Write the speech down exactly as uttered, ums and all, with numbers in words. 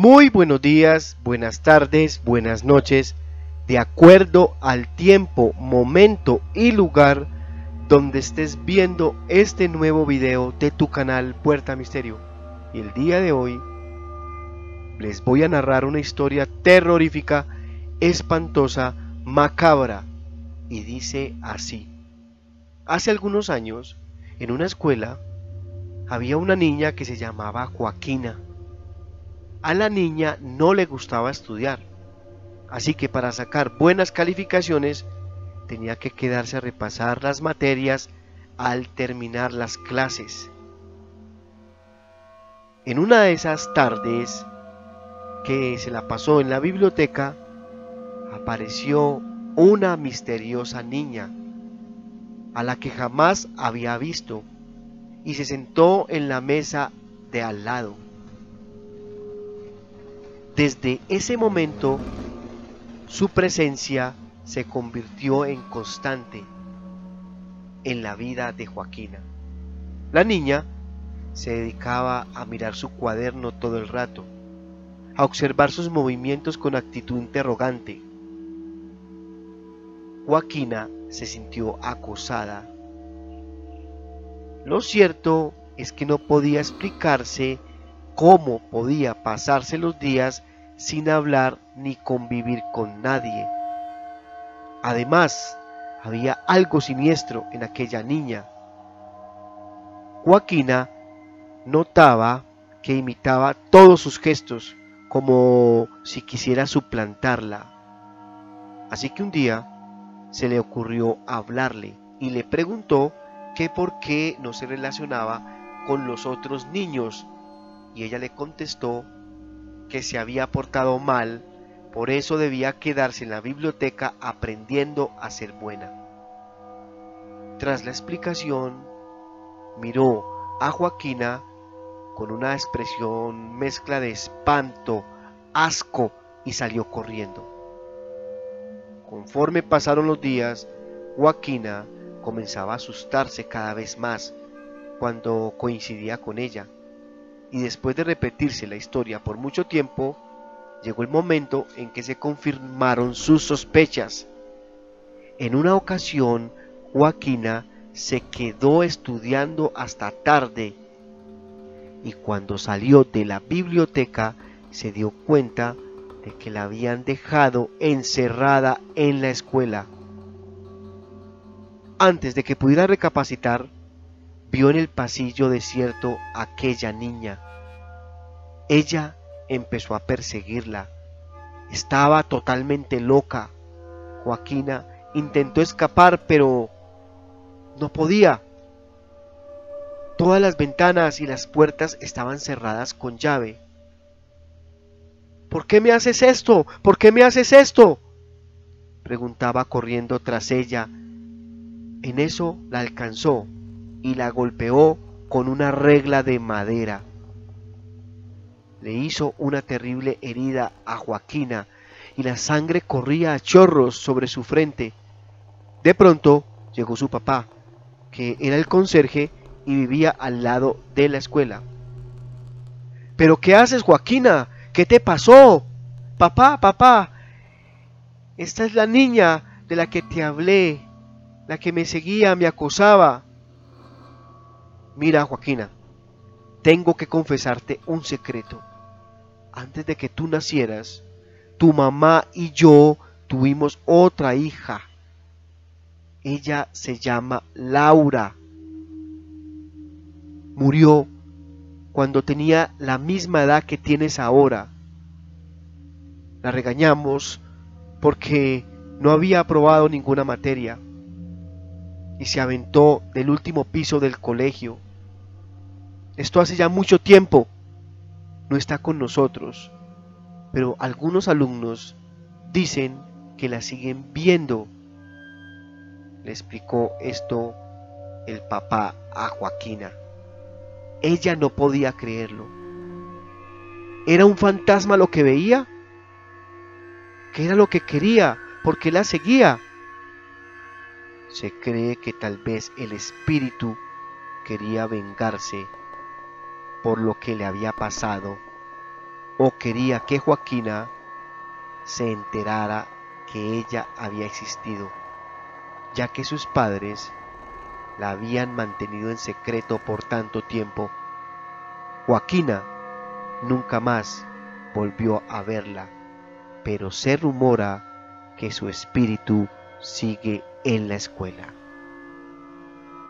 Muy buenos días, buenas tardes, buenas noches, de acuerdo al tiempo, momento y lugar donde estés viendo este nuevo video de tu canal Puerta Misterio. Y el día de hoy les voy a narrar una historia terrorífica, espantosa, macabra, y dice así. Hace algunos años, en una escuela, había una niña que se llamaba Joaquina. A la niña no le gustaba estudiar, así que para sacar buenas calificaciones tenía que quedarse a repasar las materias al terminar las clases. En una de esas tardes que se la pasó en la biblioteca, apareció una misteriosa niña a la que jamás había visto y se sentó en la mesa de al lado. Desde ese momento, su presencia se convirtió en constante en la vida de Joaquina. La niña se dedicaba a mirar su cuaderno todo el rato, a observar sus movimientos con actitud interrogante. Joaquina se sintió acosada. Lo cierto es que no podía explicarse cómo podía pasarse los días sin hablar ni convivir con nadie. Además, había algo siniestro en aquella niña. Joaquina notaba que imitaba todos sus gestos, como si quisiera suplantarla. Así que un día se le ocurrió hablarle y le preguntó que por qué no se relacionaba con los otros niños, y ella le contestó que se había portado mal, por eso debía quedarse en la biblioteca aprendiendo a ser buena. Tras la explicación, miró a Joaquina con una expresión mezcla de espanto, asco, y salió corriendo. Conforme pasaron los días, Joaquina comenzaba a asustarse cada vez más cuando coincidía con ella. Y después de repetirse la historia por mucho tiempo, llegó el momento en que se confirmaron sus sospechas. En una ocasión, Joaquina se quedó estudiando hasta tarde, y cuando salió de la biblioteca se dio cuenta de que la habían dejado encerrada en la escuela. Antes de que pudiera recapacitar, vio en el pasillo desierto a aquella niña. Ella empezó a perseguirla. Estaba totalmente loca. Joaquina intentó escapar, pero no podía. Todas las ventanas y las puertas estaban cerradas con llave. ¿Por qué me haces esto? ¿Por qué me haces esto? Preguntaba corriendo tras ella. En eso la alcanzó y la golpeó con una regla de madera. Le hizo una terrible herida a Joaquina y la sangre corría a chorros sobre su frente. De pronto llegó su papá, que era el conserje y vivía al lado de la escuela. ¿Pero qué haces, Joaquina? ¿Qué te pasó? Papá, papá, esta es la niña de la que te hablé, la que me seguía, me acosaba. Mira, Joaquina, tengo que confesarte un secreto. Antes de que tú nacieras, tu mamá y yo tuvimos otra hija. Ella se llama Laura. Murió cuando tenía la misma edad que tienes ahora. La regañamos porque no había aprobado ninguna materia y se aventó del último piso del colegio. Esto hace ya mucho tiempo. No está con nosotros, pero algunos alumnos dicen que la siguen viendo. Le explicó esto el papá a Joaquina. Ella no podía creerlo. ¿Era un fantasma lo que veía? ¿Qué era lo que quería? ¿Por qué la seguía? Se cree que tal vez el espíritu quería vengarse por lo que le había pasado o quería que Joaquina se enterara que ella había existido, ya que sus padres la habían mantenido en secreto por tanto tiempo. Joaquina nunca más volvió a verla, pero se rumora que su espíritu sigue en la escuela.